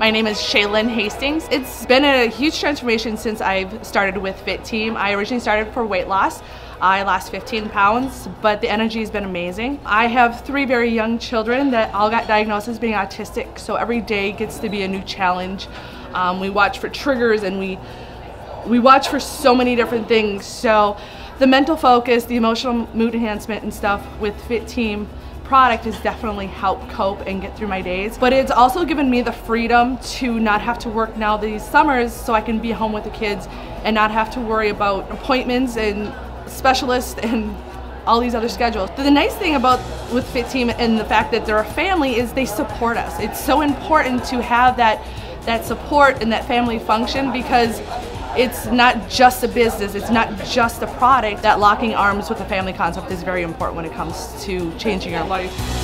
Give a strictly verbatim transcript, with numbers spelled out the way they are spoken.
My name is Shaylyn Hastings. It's been a huge transformation since I've started with FITTEAM. I originally started for weight loss. I lost fifteen pounds, but the energy has been amazing. I have three very young children that all got diagnosed as being autistic, so every day gets to be a new challenge. Um, we watch for triggers and we, we watch for so many different things. So the mental focus, the emotional mood enhancement and stuff with FITTEAM product has definitely helped cope and get through my days. But it's also given me the freedom to not have to work now these summers, so I can be home with the kids and not have to worry about appointments and specialists and all these other schedules. The nice thing about with FITTEAM and the fact that they're a family is they support us. It's so important to have that, that support and that family function, because it's not just a business, it's not just a product. That locking arms with the family concept is very important when it comes to changing your life.